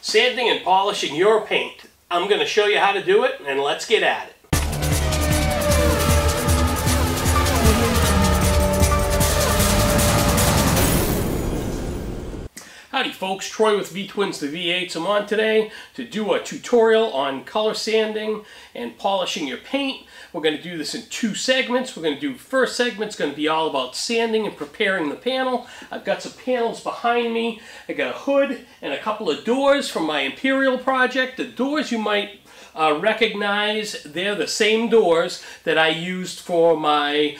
sanding and polishing your paint. I'm going to show you how to do it, and let's get at it. Howdy folks, Troy with V-Twins the V-8s. I'm on today to do a tutorial on color sanding and polishing your paint. We're going to do this in two segments. We're going to do first segment's going to be all about sanding and preparing the panel. I've got some panels behind me. I got a hood and a couple of doors from my Imperial project. The doors you might recognize, they're the same doors that I used for my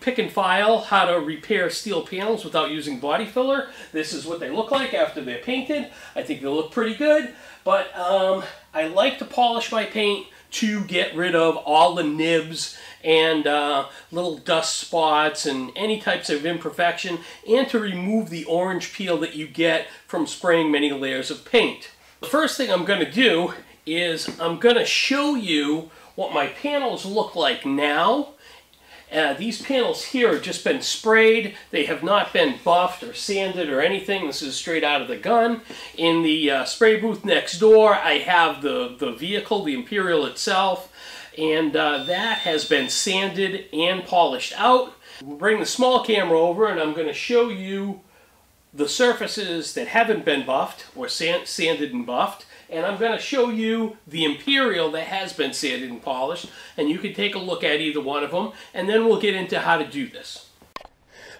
pick and file, how to repair steel panels without using body filler. This is what they look like after they're painted. I think they look pretty good, but I like to polish my paint to get rid of all the nibs and little dust spots and any types of imperfection, and to remove the orange peel that you get from spraying many layers of paint. The first thing I'm going to do is I'm going to show you what my panels look like now. These panels here have just been sprayed. They have not been buffed or sanded or anything. This is straight out of the gun. In the spray booth next door, I have the vehicle, the Imperial itself, and that has been sanded and polished out. We'll bring the small camera over, and I'm going to show you the surfaces that haven't been buffed or sanded and buffed. And I'm going to show you the Imperial that has been sanded and polished, and you can take a look at either one of them, and then we'll get into how to do this.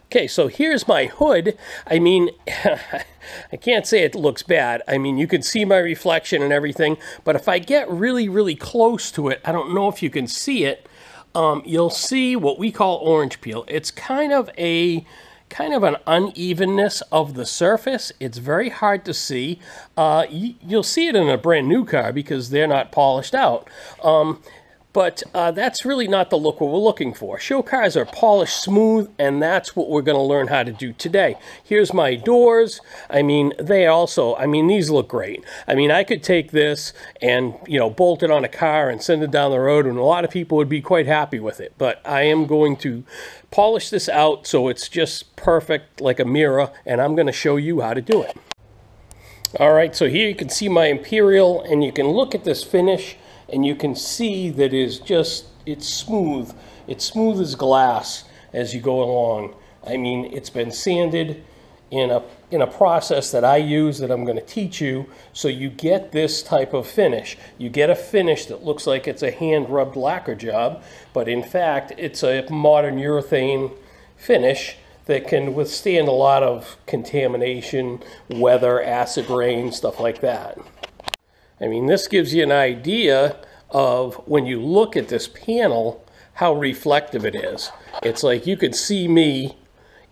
Okay, so here's my hood. I mean, I can't say it looks bad. I mean, you can see my reflection and everything, but if I get really, really close to it, I don't know if you can see it, you'll see what we call orange peel. It's kind of an unevenness of the surface. It's very hard to see. You'll see it in a brand new car because they're not polished out. But that's really not the look what we're looking for. Show cars are polished smooth, and that's what we're going to learn how to do today. Here's my doors. I mean, they also, I mean, these look great. I mean, I could take this and, you know, bolt it on a car and send it down the road, and a lot of people would be quite happy with it. But I am going to polish this out so it's just perfect like a mirror, and I'm going to show you how to do it. All right, so here you can see my Imperial, and you can look at this finish. And you can see that is just, it's smooth. It's smooth as glass as you go along. I mean, it's been sanded in a process that I use that I'm going to teach you, so you get this type of finish. You get a finish that looks like it's a hand-rubbed lacquer job, but in fact, it's a modern urethane finish that can withstand a lot of contamination, weather, acid rain, stuff like that. I mean, this gives you an idea of, when you look at this panel, how reflective it is. It's like you could see me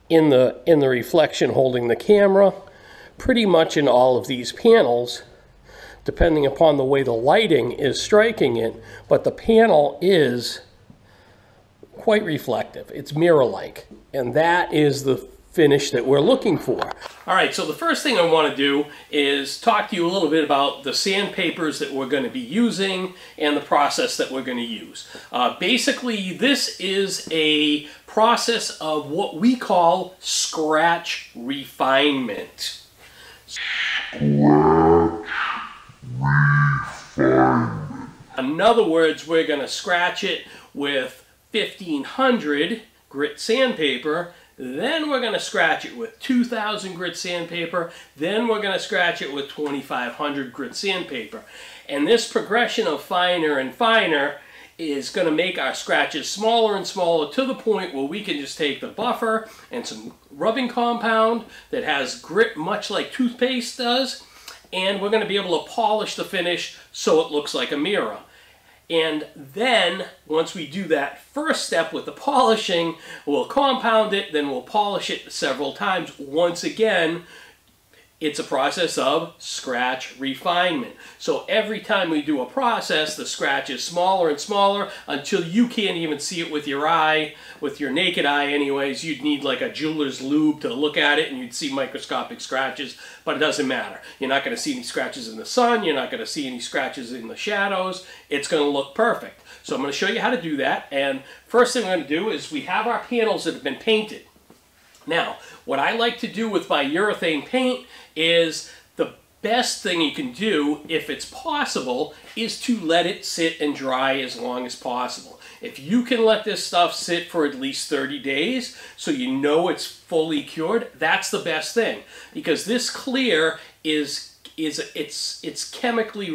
in the reflection holding the camera pretty much in all of these panels, depending upon the way the lighting is striking it, but the panel is quite reflective. It's mirror-like, and that is the finish that we're looking for. All right, so the first thing I want to do is talk to you a little bit about the sandpapers that we're going to be using and the process that we're going to use. Basically, this is a process of what we call scratch refinement. In other words, we're going to scratch it with 1500 grit sandpaper. Then we're going to scratch it with 2,000 grit sandpaper. Then we're going to scratch it with 2,500 grit sandpaper. And this progression of finer and finer is going to make our scratches smaller and smaller, to the point where we can just take the buffer and some rubbing compound that has grit much like toothpaste does, and we're going to be able to polish the finish so it looks like a mirror. And then, once we do that first step with the polishing, we'll compound it, then we'll polish it several times. Once again, it's a process of scratch refinement. So every time we do a process, the scratch is smaller and smaller until you can't even see it with your eye, with your naked eye anyways. You'd need like a jeweler's lube to look at it, and you'd see microscopic scratches, but it doesn't matter. You're not going to see any scratches in the sun. You're not going to see any scratches in the shadows. It's going to look perfect. So I'm going to show you how to do that. And first thing we're going to do is, we have our panels that have been painted. Now, what I like to do with my urethane paint is the best thing you can do, if it's possible, is to let it sit and dry as long as possible. If you can let this stuff sit for at least 30 days, so you know it's fully cured, that's the best thing. Because this clear is chemically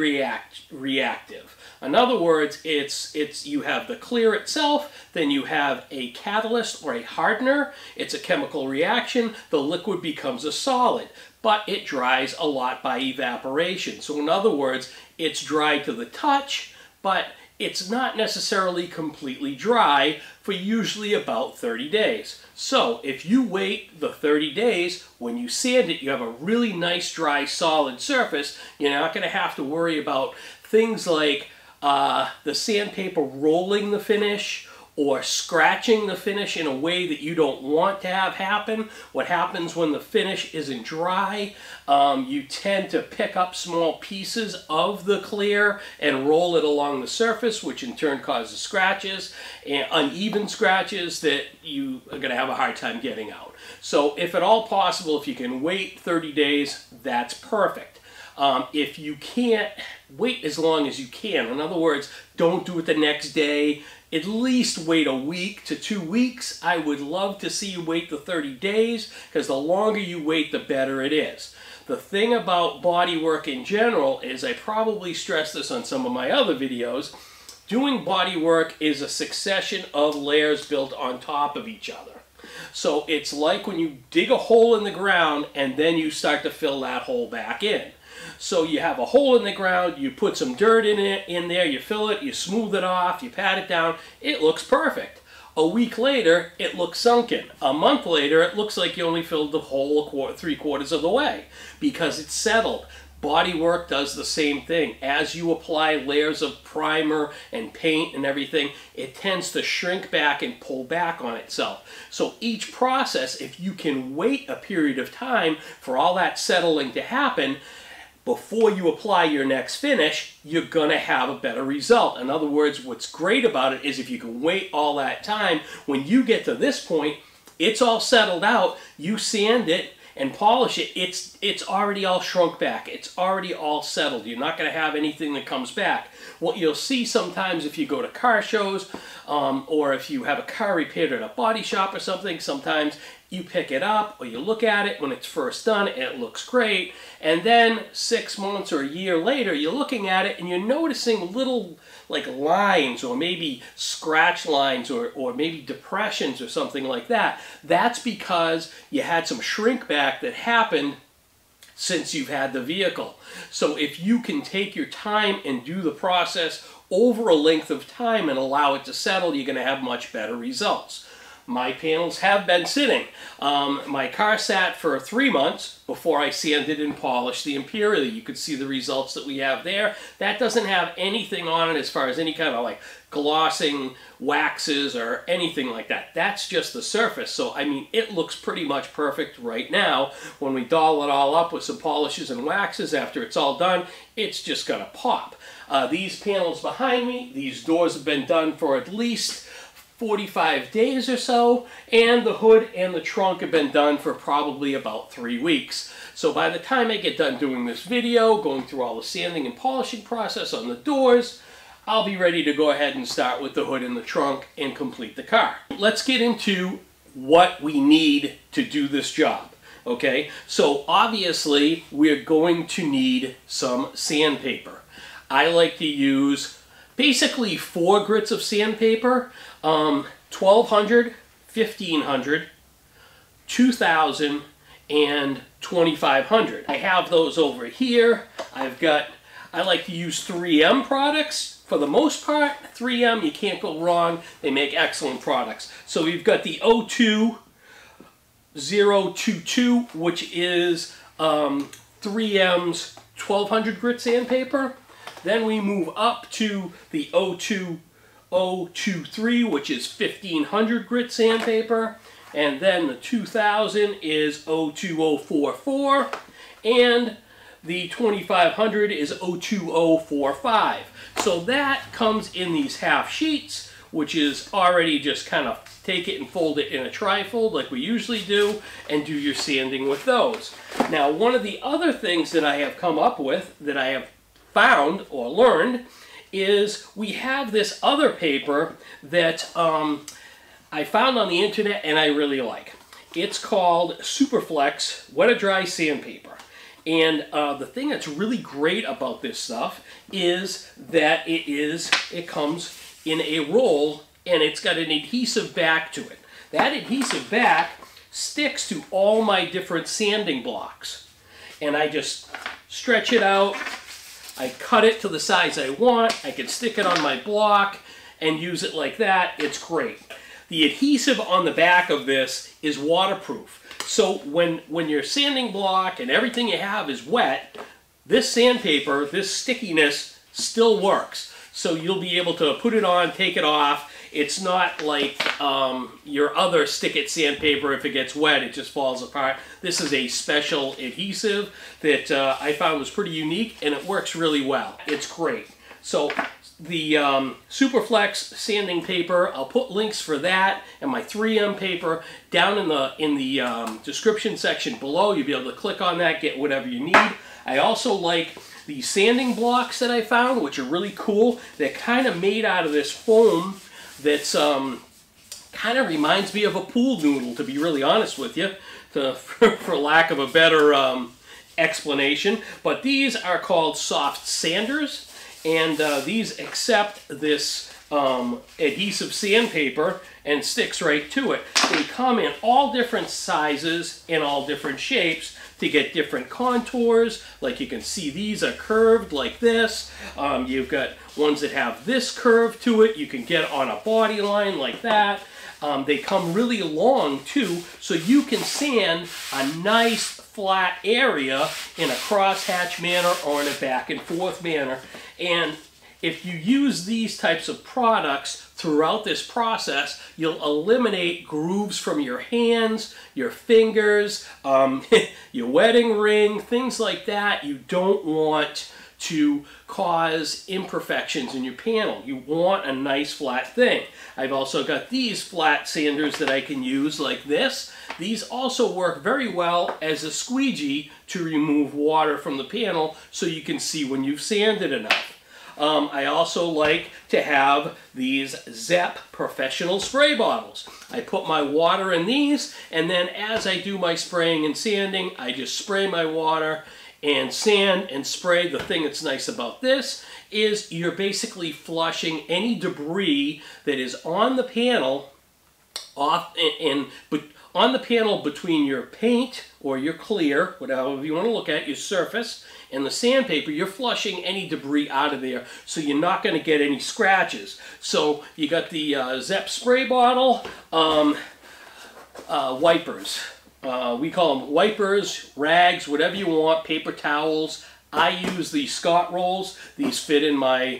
reactive. In other words, you have the clear itself, then you have a catalyst or a hardener. It's a chemical reaction. The liquid becomes a solid, but it dries a lot by evaporation. So in other words, it's dry to the touch, but it's not necessarily completely dry for usually about 30 days. So if you wait the 30 days, when you sand it, you have a really nice dry solid surface. You're not going to have to worry about things like the sandpaper rolling the finish or scratching the finish in a way that you don't want to have happen. What happens when the finish isn't dry, you tend to pick up small pieces of the clear and roll it along the surface, which in turn causes scratches, and uneven scratches that you are going to have a hard time getting out. So if at all possible, if you can wait 30 days, that's perfect. If you can't, wait as long as you can. In other words, don't do it the next day. At least wait a week to 2 weeks. I would love to see you wait the 30 days, because the longer you wait, the better it is. The thing about body work in general is, I probably stress this on some of my other videos, doing body work is a succession of layers built on top of each other. So it's like when you dig a hole in the ground and then you start to fill that hole back in. So you have a hole in the ground, you put some dirt in it, in there, you fill it, you smooth it off, you pat it down, it looks perfect. A week later, it looks sunken. A month later, it looks like you only filled the whole three quarters of the way, because it's settled. Body work does the same thing. As you apply layers of primer and paint and everything, it tends to shrink back and pull back on itself. So each process, if you can wait a period of time for all that settling to happen, before you apply your next finish, you're going to have a better result. In other words, what's great about it is, if you can wait all that time, when you get to this point, it's all settled out, you sand it and polish it, it's already all shrunk back, it's already all settled. You're not going to have anything that comes back. What you'll see sometimes if you go to car shows, or if you have a car repaired at a body shop or something, sometimes you pick it up, or you look at it when it's first done, and it looks great. And then 6 months or a year later, you're looking at it and you're noticing little like lines, or maybe scratch lines, or maybe depressions or something like that. That's because you had some shrink back that happened since you've had the vehicle. So if you can take your time and do the process over a length of time and allow it to settle, you're going to have much better results. My panels have been sitting. My car sat for 3 months before I sanded and polished the Imperial. You could see the results that we have there. That doesn't have anything on it as far as any kind of like glossing, waxes, or anything like that. That's just the surface. So, I mean, it looks pretty much perfect right now. When we doll it all up with some polishes and waxes after it's all done, it's just going to pop. These panels behind me, these doors have been done for at least 45 days or so, and the hood and the trunk have been done for probably about 3 weeks. So by the time I get done doing this video, going through all the sanding and polishing process on the doors, I'll be ready to go ahead and start with the hood and the trunk and complete the car. Let's get into what we need to do this job. Okay, so obviously we're going to need some sandpaper. I like to use basically 4 grits of sandpaper, 1200, 1500, 2000, and 2500. I have those over here. I like to use 3M products for the most part. 3M, you can't go wrong. They make excellent products. So we've got the 02022, which is 3M's 1200 grit sandpaper. Then we move up to the 02023, which is 1500 grit sandpaper. And then the 2000 is 02044. And the 2500 is 02045. So that comes in these half sheets, which is already just kind of take it and fold it in a tri-fold like we usually do and do your sanding with those. Now, one of the other things that I have come up with, that I have found or learned, is we have this other paper that I found on the internet and I really like. It's called Superflex Wet or Dry Sandpaper. And the thing that's really great about this stuff is that it comes in a roll and it's got an adhesive back to it. That adhesive back sticks to all my different sanding blocks. And I just stretch it out, I cut it to the size I want, I can stick it on my block and use it like that. It's great. The adhesive on the back of this is waterproof. So when your sanding block and everything you have is wet, this sandpaper, this stickiness still works. So you'll be able to put it on, take it off. It's not like your other stick-it sandpaper. If it gets wet, it just falls apart. This is a special adhesive that I found was pretty unique, and it works really well. It's great. So the Superflex sanding paper, I'll put links for that and my 3M paper down in the description section below. You'll be able to click on that, get whatever you need. I also like the sanding blocks that I found, which are really cool. They're kind of made out of this foam that's kind of reminds me of a pool noodle, to be really honest with you, for lack of a better explanation. But these are called Soft-Sanders. And these accept this adhesive sandpaper and sticks right to it. They come in all different sizes and all different shapes to get different contours. Like you can see, these are curved like this. You've got ones that have this curve to it. You can get on a body line like that. They come really long too, so you can sand a nice flat area in a crosshatch manner or in a back and forth manner. And if you use these types of products throughout this process, you'll eliminate grooves from your hands, your fingers, your wedding ring, things like that. You don't want to cause imperfections in your panel. You want a nice flat thing. I've also got these flat sanders that I can use like this. These also work very well as a squeegee to remove water from the panel so you can see when you've sanded enough. I also like to have these Zep Professional spray bottles. I put my water in these, and then as I do my spraying and sanding, I just spray my water and sand and spray. The thing that's nice about this is you're basically flushing any debris that is on the panel off and on the panel between your paint or your clear, whatever you want to look at, your surface and the sandpaper. You're flushing any debris out of there, so you're not going to get any scratches. So you got the Zep spray bottle wipers. We call them wipers, rags, whatever you want, paper towels. I use these Scott rolls. These fit in my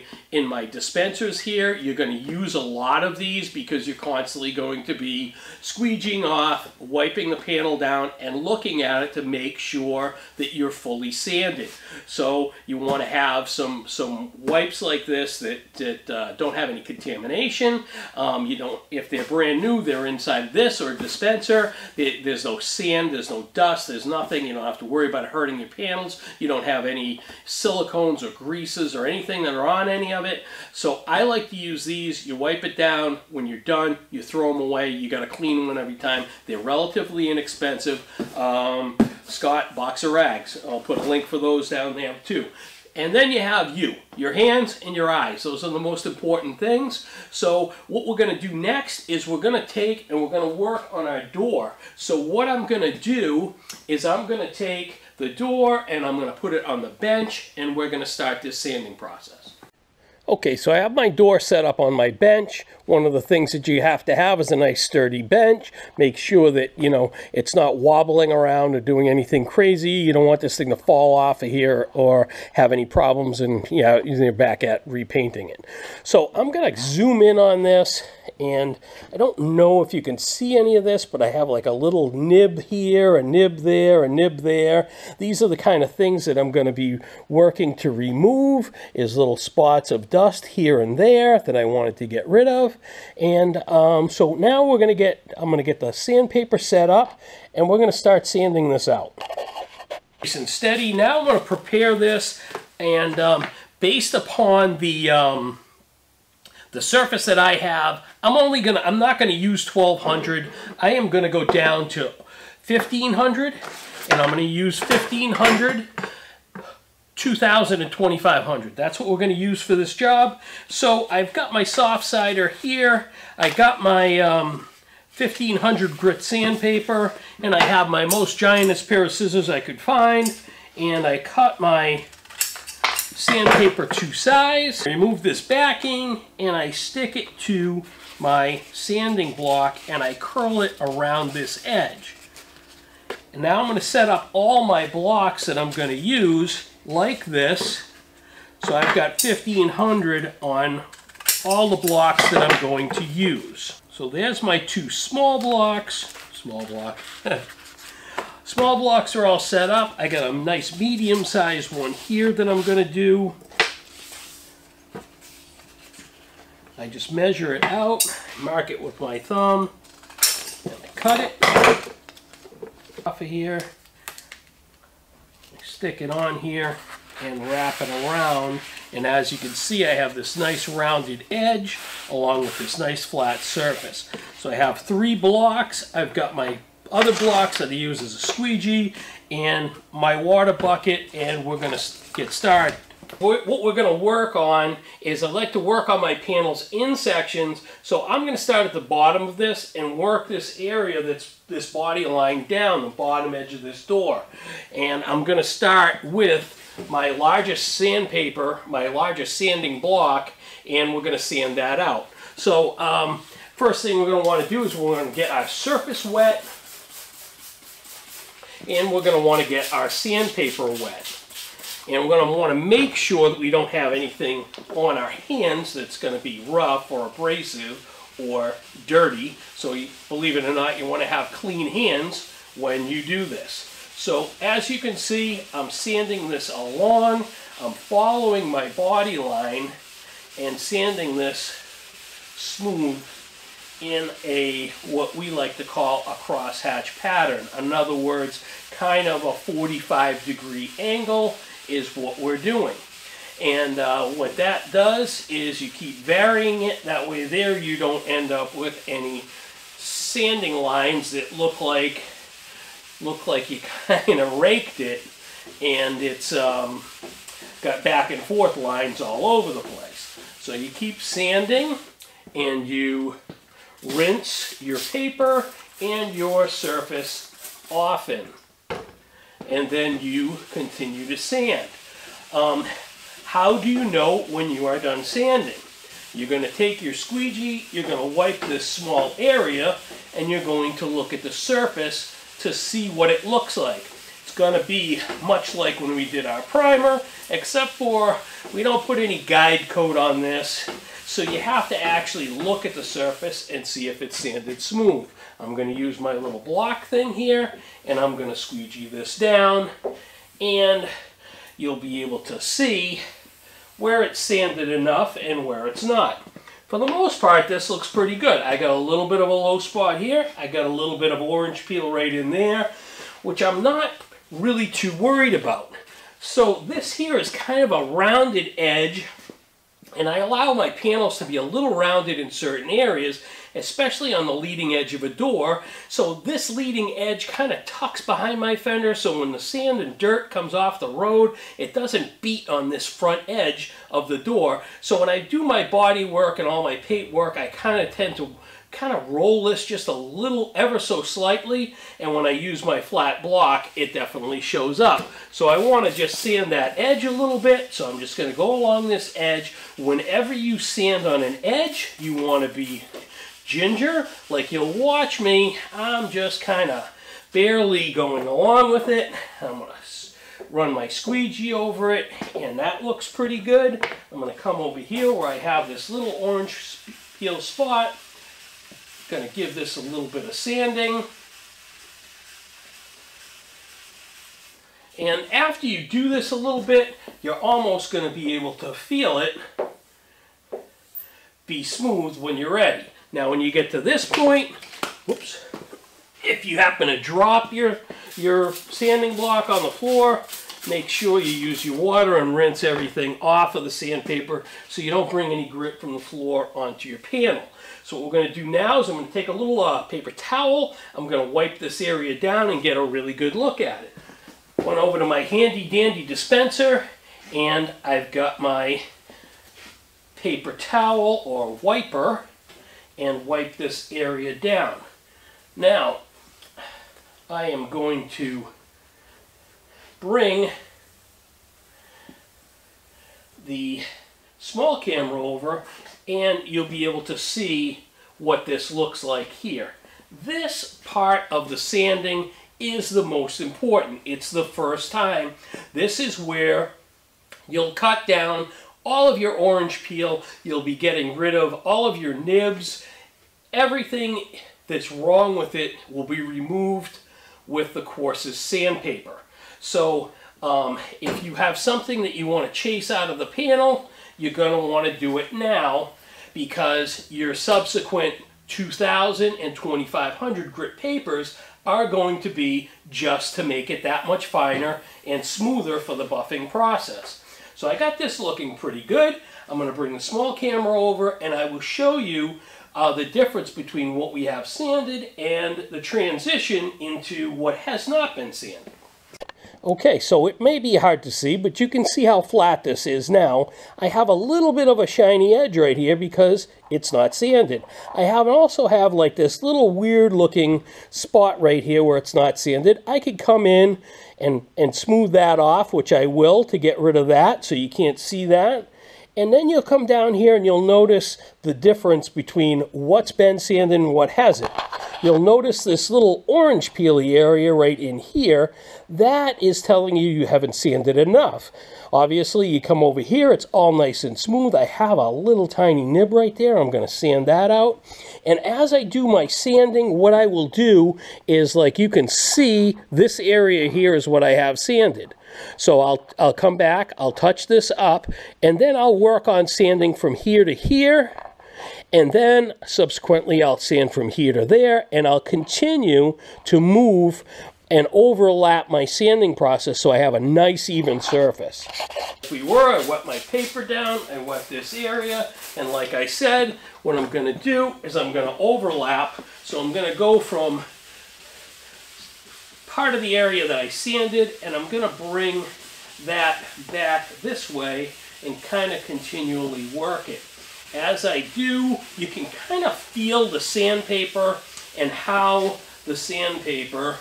dispensers here. You're going to use a lot of these because you're constantly going to be squeegeeing off, wiping the panel down, and looking at it to make sure that you're fully sanded. So you want to have some wipes like this that don't have any contamination. You don't, if they're brand new, they're inside this or a dispenser. There's no sand, there's no dust, there's nothing. You don't have to worry about hurting your panels. You don't have any silicones or greases or anything that are on any of it. So I like to use these. You wipe it down. When you're done, you throw them away. You got to clean one every time. They're relatively inexpensive. Scott boxer rags. I'll put a link for those down there too. And then you have your hands and your eyes. Those are the most important things. So what we're going to do next is we're going to take and we're going to work on our door. So what I'm going to do is I'm going to take the door and I'm going to put it on the bench and we're going to start this sanding process. Okay, so I have my door set up on my bench. One of the things that you have to have is a nice sturdy bench. Make sure that, you know, it's not wobbling around or doing anything crazy. You don't want this thing to fall off of here or have any problems and, you know, you're back at repainting it. So I'm going to zoom in on this and I don't know if you can see any of this, but I have like a little nib here, a nib there, a nib there. These are the kind of things that I'm going to be working to remove, is little spots of dust here and there that I wanted to get rid of. And so now we're going to get, I'm going to get the sandpaper set up, and we're going to start sanding this out. Nice and steady. Now I'm going to prepare this, and based upon the surface that I have, I'm not going to use 1200. I am going to go down to 1500, and I'm going to use 1500, 2000, and 2500. That's what we're going to use for this job. So I've got my soft sider here. I got my 1500 grit sandpaper, and I have my most giantest pair of scissors I could find, and I cut my sandpaper to size. Remove this backing, and I stick it to my sanding block, and I curl it around this edge. And now I'm going to set up all my blocks that I'm going to use like this. So I've got 1500 on all the blocks that I'm going to use. So there's my two small blocks, small blocks are all set up. I got a nice medium-sized one here that I'm going to do. I just measure it out, mark it with my thumb, and I cut it off of here. I stick it on here and wrap it around, and as you can see, I have this nice rounded edge along with this nice flat surface. So I have three blocks. I've got my other blocks that I use as a squeegee and my water bucket, and we're going to get started. What we're going to work on is, I like to work on my panels in sections, so I'm going to start at the bottom of this and work this area that's this body line down, the bottom edge of this door. And I'm going to start with my largest sandpaper, my largest sanding block, and we're going to sand that out. So first thing we're going to want to do is we're going to get our surface wet, and we're going to want to get our sandpaper wet. And we're going to want to make sure that we don't have anything on our hands that's going to be rough or abrasive or dirty. So believe it or not, you want to have clean hands when you do this. So as you can see, I'm sanding this along, I'm following my body line and sanding this smooth in a, what we like to call a crosshatch pattern. In other words, kind of a 45-degree angle is what we're doing. And what that does is you keep varying it. That way there you don't end up with any sanding lines that look like you kind of raked it, and it's got back and forth lines all over the place. So you keep sanding, and you rinse your paper and your surface often, and then you continue to sand. How do you know when you are done sanding? You're going to take your squeegee, you're going to wipe this small area, and you're going to look at the surface to see what it looks like. It's going to be much like when we did our primer, except for we don't put any guide coat on this, so you have to actually look at the surface and see if it's sanded smooth. I'm going to use my little block thing here, and I'm going to squeegee this down, and you'll be able to see where it's sanded enough and where it's not. For the most part, this looks pretty good. I got a little bit of a low spot here. I got a little bit of orange peel right in there, which I'm not really too worried about. So this here is kind of a rounded edge, and I allow my panels to be a little rounded in certain areas, especially on the leading edge of a door. So this leading edge kind of tucks behind my fender, so when the sand and dirt comes off the road, it doesn't beat on this front edge of the door. So when I do my body work and all my paint work, I kind of tend to kind of roll this just a little, ever so slightly, and when I use my flat block, it definitely shows up. So I want to just sand that edge a little bit, so I'm just going to go along this edge. Whenever you sand on an edge, you want to be ginger. Like, you'll watch me, I'm just kind of barely going along with it. I'm going to run my squeegee over it, and that looks pretty good. I'm going to come over here where I have this little orange peel spot. Going to give this a little bit of sanding. And after you do this a little bit, you're almost going to be able to feel it be smooth when you're ready. Now when you get to this point, whoops, if you happen to drop your sanding block on the floor, make sure you use your water and rinse everything off of the sandpaper so you don't bring any grit from the floor onto your panel. So what we're going to do now is I'm going to take a little paper towel, I'm going to wipe this area down and get a really good look at it. Went over to my handy dandy dispenser, and I've got my paper towel or wiper and wipe this area down. Now I am going to bring the small camera over and you'll be able to see what this looks like here. This part of the sanding is the most important. It's the first time. This is where you'll cut down all of your orange peel. You'll be getting rid of all of your nibs. Everything that's wrong with it will be removed with the coarsest sandpaper. So if you have something that you want to chase out of the panel, you're going to want to do it now, because your subsequent 2000 and 2500 grit papers are going to be just to make it that much finer and smoother for the buffing process. So I got this looking pretty good. I'm going to bring the small camera over and I will show you the difference between what we have sanded and the transition into what has not been sanded. Okay, so it may be hard to see, but you can see how flat this is now. I have a little bit of a shiny edge right here because it's not sanded. I also have like this little weird looking spot right here where it's not sanded. I could come in and smooth that off, which I will, to get rid of that so you can't see that. And then you'll come down here and you'll notice the difference between what's been sanded and what hasn't. You'll notice this little orange peely area right in here. That is telling you you haven't sanded enough. Obviously, you come over here, it's all nice and smooth. I have a little tiny nib right there. I'm going to sand that out. And as I do my sanding, what I will do is, like you can see, this area here is what I have sanded. So I'll come back, I'll touch this up, and then I'll work on sanding from here to here. And then subsequently I'll sand from here to there, and I'll continue to move and overlap my sanding process so I have a nice even surface. I wet my paper down, I wet this area, and like I said, what I'm going to do is I'm going to overlap. So I'm going to go from part of the area that I sanded, and I'm going to bring that back this way and kind of continually work it. As I do, you can kind of feel the sandpaper and how the sandpaper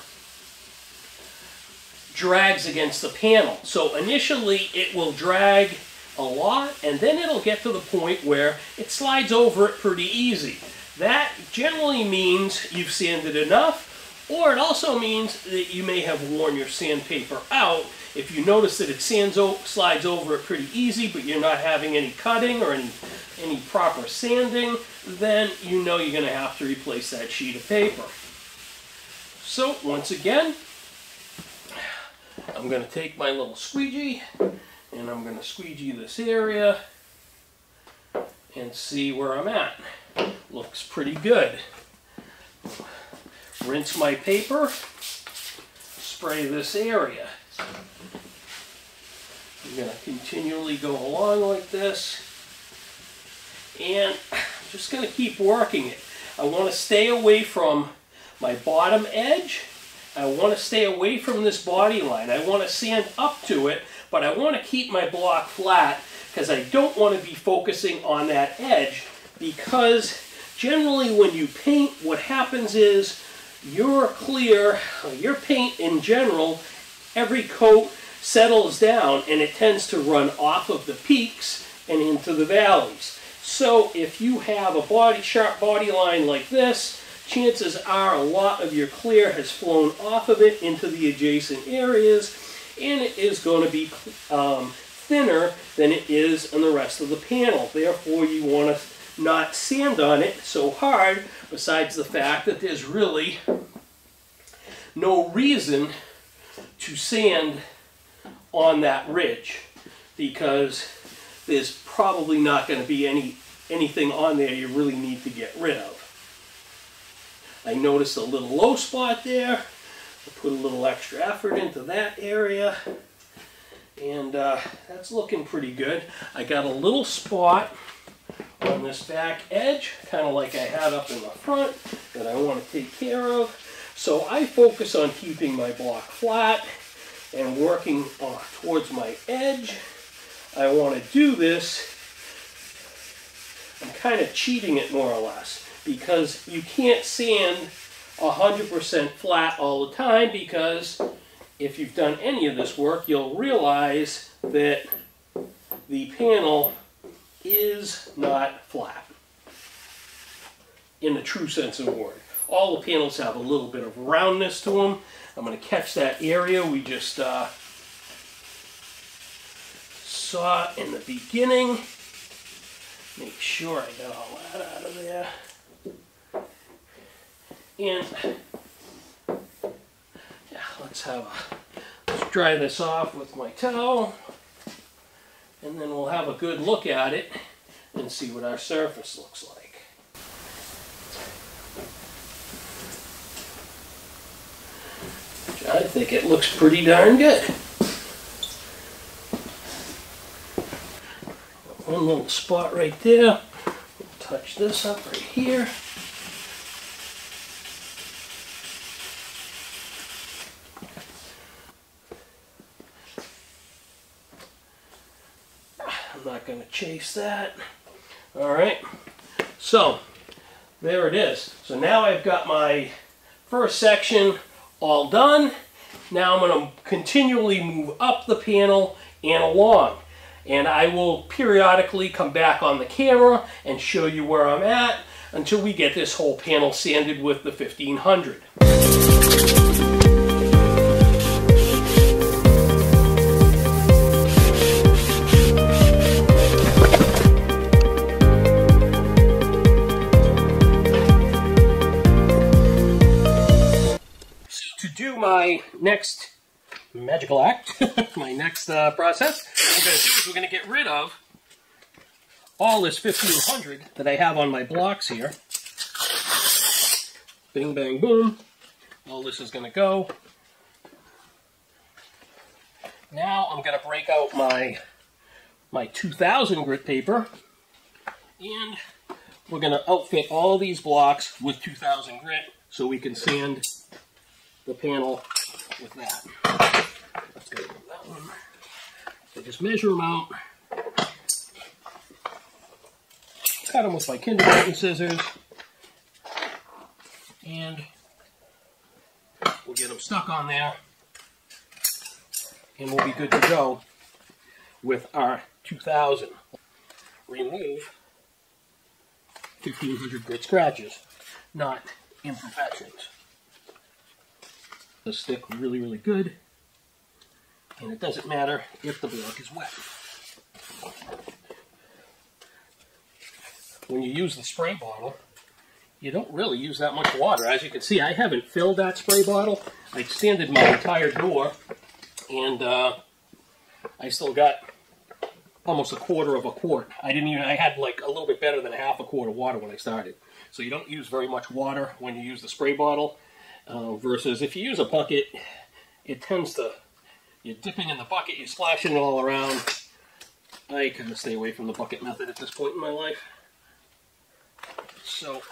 drags against the panel. So initially it will drag a lot, and then it'll get to the point where it slides over it pretty easy. That generally means you've sanded enough, or it also means that you may have worn your sandpaper out. If you notice that it slides over it pretty easy, but you're not having any cutting or any proper sanding, then you know you're going to have to replace that sheet of paper. So once again, I'm going to take my little squeegee and I'm going to squeegee this area and see where I'm at. Looks pretty good. Rinse my paper, spray this area. I'm going to continually go along like this, and I'm just going to keep working it. I want to stay away from my bottom edge. I want to stay away from this body line. I want to sand up to it, but I want to keep my block flat because I don't want to be focusing on that edge, because generally when you paint, what happens is your paint in general, every coat settles down and it tends to run off of the peaks and into the valleys. So if you have a sharp body line like this, chances are a lot of your clear has flown off of it into the adjacent areas, and it is going to be thinner than it is on the rest of the panel. Therefore, you want to not sand on it so hard, besides the fact that there's really no reason to sand on that ridge, because there's probably not going to be anything on there you really need to get rid of. I noticed a little low spot there. I put a little extra effort into that area, and that's looking pretty good. I got a little spot on this back edge, kind of like I had up in the front, that I want to take care of. So I focus on keeping my block flat and working towards my edge. I want to do this. I'm kind of cheating it, more or less, because you can't sand 100% flat all the time, because if you've done any of this work, you'll realize that the panel is not flat in the true sense of the word. All the panels have a little bit of roundness to them. I'm going to catch that area we just saw in the beginning. Make sure I got all that out of there. And yeah, let's dry this off with my towel, and then we'll have a good look at it and see what our surface looks like. I think it looks pretty darn good. One little spot right there. We'll touch this up right here. I'm not going to chase that. All right. So there it is. So now I've got my first section all done. Now I'm going to continually move up the panel and along, and I will periodically come back on the camera and show you where I'm at until we get this whole panel sanded with the 1500. My next magical act, my next process, what we're going to do is we're going to get rid of all this 1500 that I have on my blocks here. Bing, bang, boom. All this is going to go. Now I'm going to break out my 2000 grit paper, and we're going to outfit all these blocks with 2000 grit so we can sand the panel with that. Let's go with that one. So just measure them out. Cut them with my kindergarten scissors, and we'll get them stuck on there, and we'll be good to go with our 2000. Remove 1500 grit scratches, not imperfections. Stick really, really good, and it doesn't matter if the block is wet. When you use the spray bottle, you don't really use that much water. As you can see, I haven't filled that spray bottle. I sanded my entire door, and I still got almost a quarter of a quart. I had like a little bit better than a half a quart of water when I started. So you don't use very much water when you use the spray bottle. Versus if you use a bucket, it tends to, you're dipping in the bucket, you're splashing it all around. I kind of stay away from the bucket method at this point in my life. So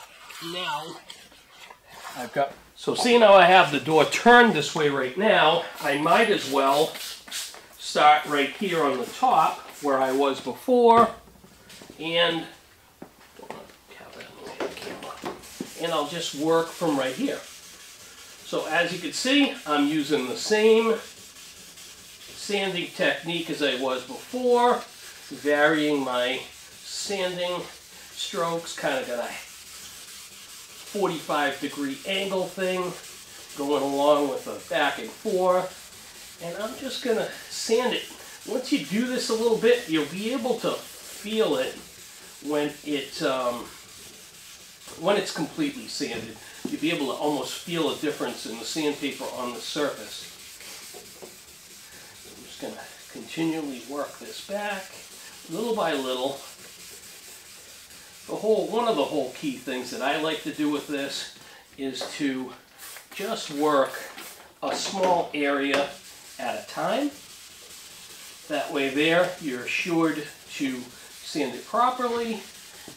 now I've got, so seeing how I have the door turned this way right now, I might as well start right here on the top where I was before, and I'll just work from right here. So as you can see, I'm using the same sanding technique as I was before, varying my sanding strokes, kind of got a 45 degree angle thing, going along with a back and forth, and I'm just going to sand it. Once you do this a little bit, you'll be able to feel it when it's completely sanded. You'll be able to almost feel a difference in the sandpaper on the surface. I'm just going to continually work this back, little by little. One of the key things that I like to do with this is to just work a small area at a time. That way there, you're assured to sand it properly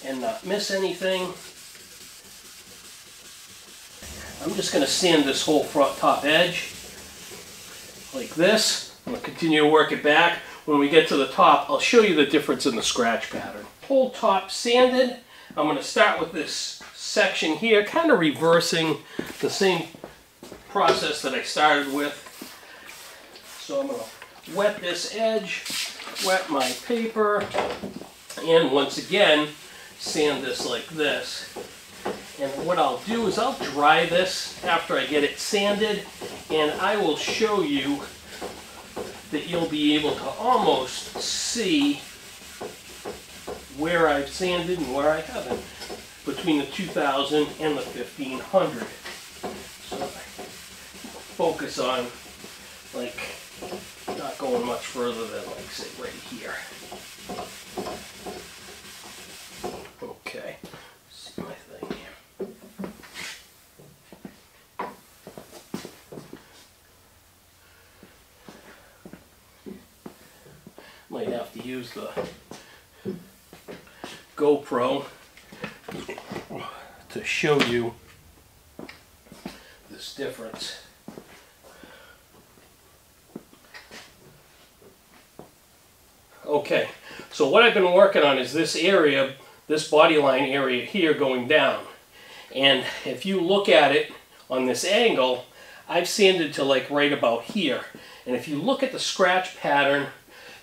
and not miss anything. I'm just going to sand this whole front top edge like this. I'm going to continue to work it back. When we get to the top, I'll show you the difference in the scratch pattern. Whole top sanded. I'm going to start with this section here, kind of reversing the same process that I started with. So I'm going to wet this edge, wet my paper, and once again, sand this like this. And what I'll do is I'll dry this after I get it sanded, and I will show you that you'll be able to almost see where I've sanded and where I haven't between the 2000 and the 1500. So focus on, like, not going much further than, like, say, right here. Okay. See my thing here. Might have to use the GoPro to show you this difference. Okay, so what I've been working on is this area, this body line area here going down. And if you look at it on this angle, I've sanded to like right about here. And if you look at the scratch pattern,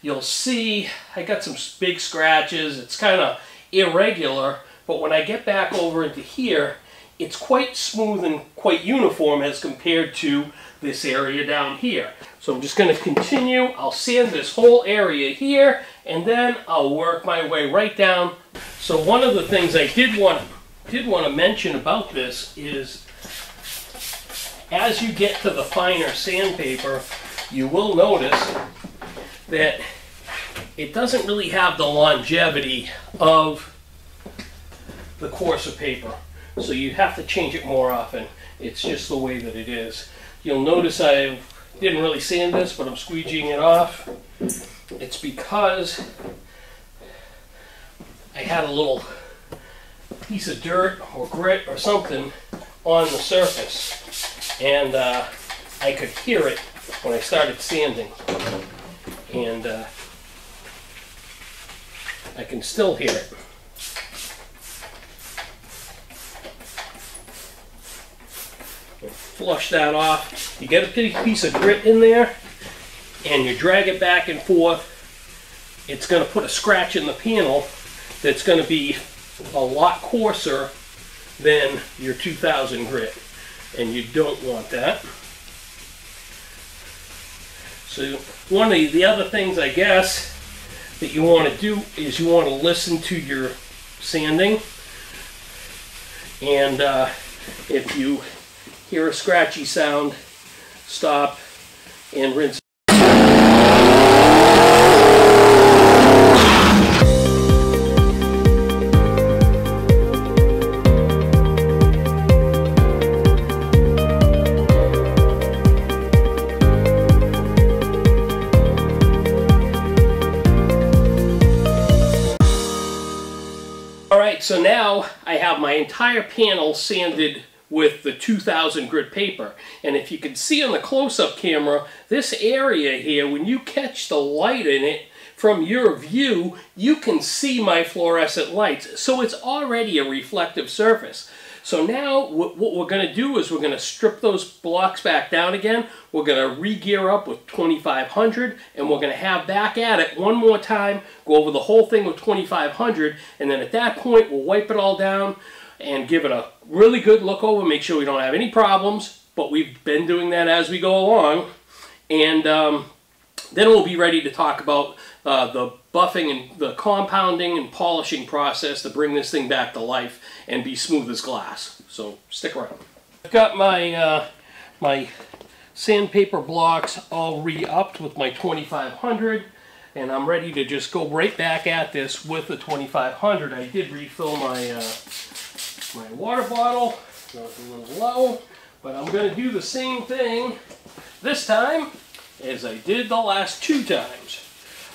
you'll see I got some big scratches. It's kind of irregular, but when I get back over into here, it's quite smooth and quite uniform as compared to this area down here. So I'm just going to continue. I'll sand this whole area here, and then I'll work my way right down. So one of the things I did want to mention about this is as you get to the finer sandpaper, you will notice that it doesn't really have the longevity of the coarser paper. So you have to change it more often. It's just the way that it is. You'll notice I didn't really sand this, but I'm squeegeeing it off. It's because I had a little piece of dirt or grit or something on the surface. And I could hear it when I started sanding. And I can still hear it. Flush that off. You get a big piece of grit in there and you drag it back and forth. It's going to put a scratch in the panel that's going to be a lot coarser than your 2000 grit, and you don't want that. So one of the other things, I guess, that you want to do is you want to listen to your sanding. And if you hear a scratchy sound, stop and rinse. So now I have my entire panel sanded with the 2000 grit paper. And if you can see on the close-up camera, this area here, when you catch the light in it from your view, you can see my fluorescent lights. So it's already a reflective surface. So now what we're going to do is we're going to strip those blocks back down again. We're going to re-gear up with 2500, and we're going to have back at it one more time, go over the whole thing with 2500, and then at that point we'll wipe it all down and give it a really good look over, make sure we don't have any problems, but we've been doing that as we go along. And then we'll be ready to talk about the buffing and the compounding and polishing process to bring this thing back to life and be smooth as glass. So stick around. I've got my my sandpaper blocks all re-upped with my 2500, and I'm ready to just go right back at this with the 2500. I did refill my my water bottle. It was a little low, but I'm going to do the same thing this time as I did the last two times.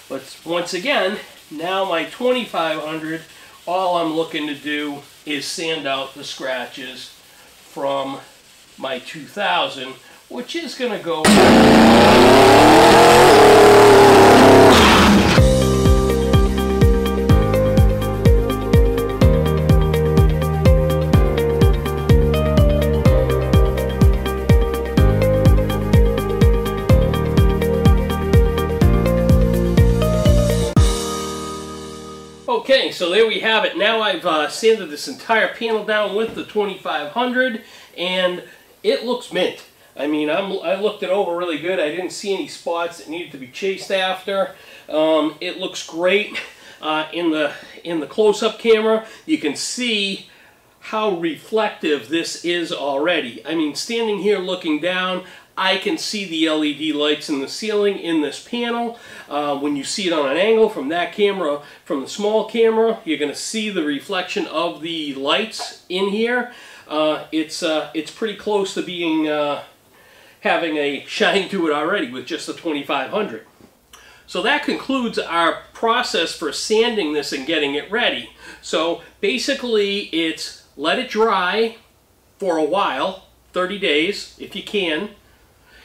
But once again, now my 2500, all I'm looking to do is sand out the scratches from my 2000, which is going to go... Okay, so there we have it. Now I've sanded this entire panel down with the 2500, and it looks mint. I mean, I looked it over really good. I didn't see any spots that needed to be chased after. It looks great in the close-up camera. You can see how reflective this is already. I mean, standing here looking down, I can see the LED lights in the ceiling in this panel. When you see it on an angle from that camera, from the small camera, you're going to see the reflection of the lights in here. It's pretty close to being having a shine to it already with just the 2500. So that concludes our process for sanding this and getting it ready. So basically, it's let it dry for a while, 30 days if you can,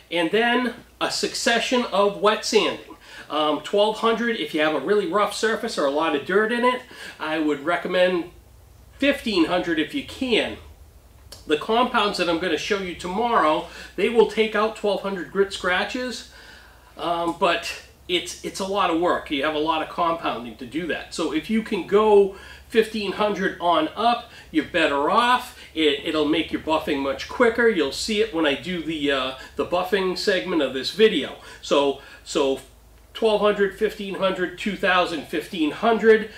and then a succession of wet sanding. 1200 if you have a really rough surface or a lot of dirt in it. I would recommend 1500 if you can. The compounds that I'm going to show you tomorrow, they will take out 1200 grit scratches, but it's a lot of work. You have a lot of compounding to do that. So if you can go 1500 on up, you're better off. It'll make your buffing much quicker. You'll see it when I do the buffing segment of this video. So 1200, 1500, 2000, 1500.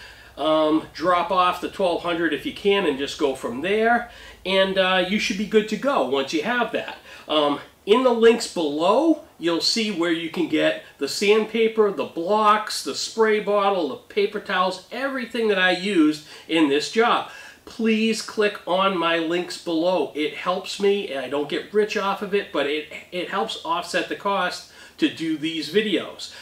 Drop off the 1200 if you can and just go from there, and you should be good to go once you have that. In the links below, you'll see where you can get the sandpaper, the blocks, the spray bottle, the paper towels, everything that I used in this job. Please click on my links below. It helps me, and I don't get rich off of it, but it helps offset the cost to do these videos.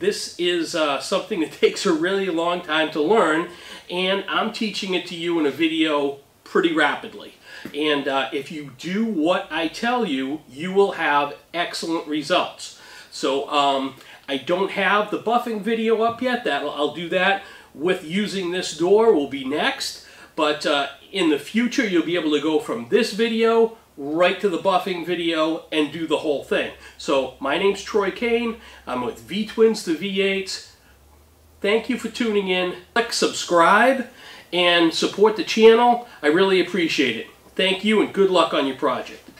This is something that takes a really long time to learn, and I'm teaching it to you in a video pretty rapidly. And if you do what I tell you, you will have excellent results. So I don't have the buffing video up yet. I'll do that with using this door will be next. But in the future, you'll be able to go from this video right to the buffing video and do the whole thing. So my name's Troy Kane. I'm with V-Twins the V-8s. Thank you for tuning in. Click subscribe and support the channel. I really appreciate it. Thank you and good luck on your project.